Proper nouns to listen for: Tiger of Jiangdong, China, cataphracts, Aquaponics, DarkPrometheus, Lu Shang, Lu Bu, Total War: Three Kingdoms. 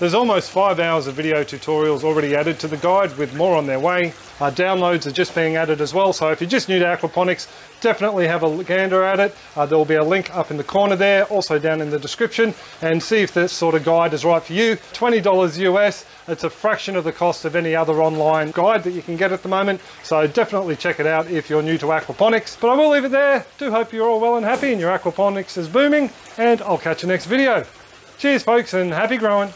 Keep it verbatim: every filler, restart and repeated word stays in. There's almost five hours of video tutorials already added to the guide, with more on their way. Our downloads are just being added as well, so if you're just new to aquaponics, definitely have a gander at it. Uh, there will be a link up in the corner there, also down in the description, and see if this sort of guide is right for you. twenty dollars U S, it's a fraction of the cost of any other online guide that you can get at the moment, so definitely check it out if you're new to aquaponics. But I will leave it there. Do hope you're all well and happy and your aquaponics is booming, and I'll catch you next video. Cheers folks, and happy growing.